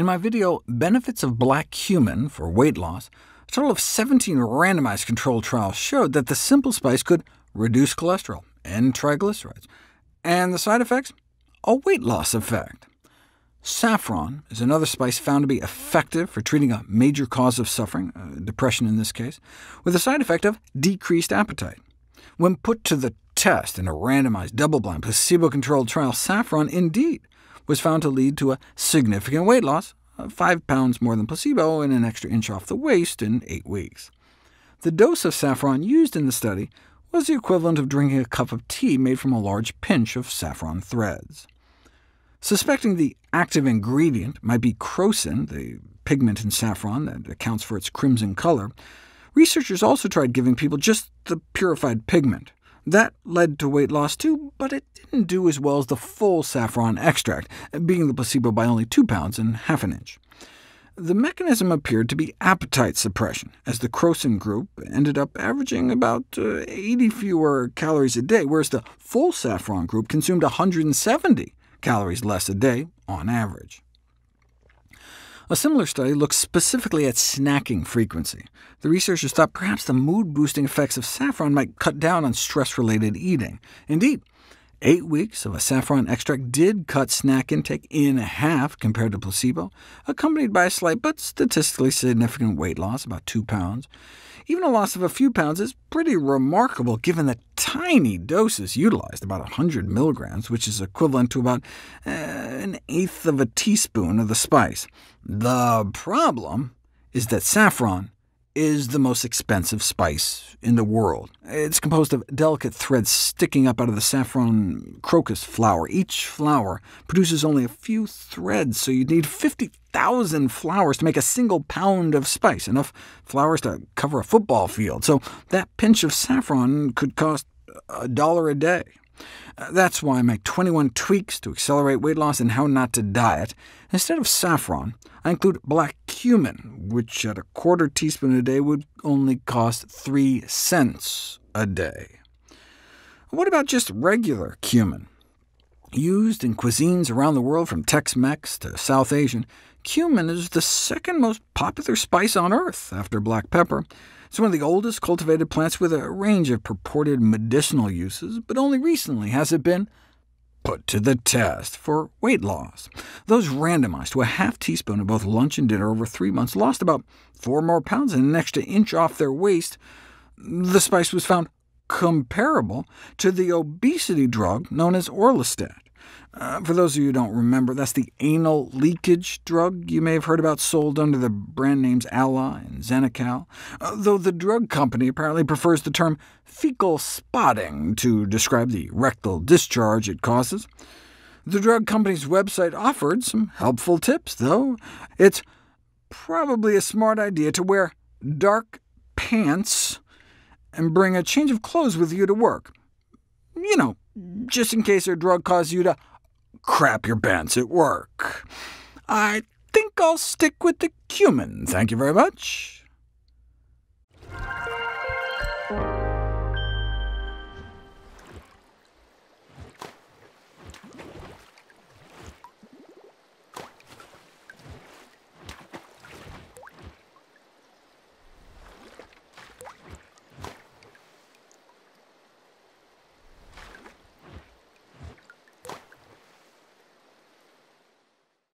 In my video, Benefits of Black Cumin for Weight Loss, a total of 17 randomized controlled trials showed that the simple spice could reduce cholesterol and triglycerides, and the side effects? A weight loss effect. Saffron is another spice found to be effective for treating a major cause of suffering, depression in this case, with a side effect of decreased appetite. When put to the test in a randomized, double-blind, placebo-controlled trial, saffron indeed was found to lead to a significant weight loss, 5 pounds more than placebo and an extra inch off the waist in 8 weeks. The dose of saffron used in the study was the equivalent of drinking a cup of tea made from a large pinch of saffron threads. Suspecting the active ingredient might be crocin, the pigment in saffron that accounts for its crimson color, researchers also tried giving people just the purified pigment. That led to weight loss too, but it didn't do as well as the full saffron extract, beating the placebo by only 2 pounds and half an inch. The mechanism appeared to be appetite suppression, as the crocin group ended up averaging about 80 fewer calories a day, whereas the full saffron group consumed 170 calories less a day on average. A similar study looked specifically at snacking frequency. The researchers thought perhaps the mood-boosting effects of saffron might cut down on stress-related eating. Indeed, 8 weeks of a saffron extract did cut snack intake in half compared to placebo, accompanied by a slight but statistically significant weight loss, about 2 pounds. Even a loss of a few pounds is pretty remarkable given the tiny doses utilized, about 100 milligrams, which is equivalent to about an eighth of a teaspoon of the spice. The problem is that saffron is the most expensive spice in the world. It's composed of delicate threads sticking up out of the saffron crocus flower. Each flower produces only a few threads, so you'd need 50,000 flowers to make a single pound of spice, enough flowers to cover a football field. So that pinch of saffron could cost $1 a day. That's why I make 21 tweaks to accelerate weight loss and how not to diet. Instead of saffron, I include black cumin, which at a quarter teaspoon a day would only cost 3 cents a day. What about just regular cumin? Used in cuisines around the world, from Tex-Mex to South Asian, cumin is the second most popular spice on Earth after black pepper. It's one of the oldest cultivated plants with a range of purported medicinal uses, but only recently has it been put to the test for weight loss. Those randomized to a half teaspoon of both lunch and dinner over 3 months lost about 4 more pounds and an extra inch off their waist. The spice was found comparable to the obesity drug known as Orlistat. For those of you who don't remember, that's the anal leakage drug you may have heard about, sold under the brand names Alli and Xenical, though the drug company apparently prefers the term fecal spotting to describe the rectal discharge it causes. The drug company's website offered some helpful tips, though. It's probably a smart idea to wear dark pants and bring a change of clothes with you to work. You know, just in case their drug caused you to crap your pants at work. I think I'll stick with the cumin, thank you very much.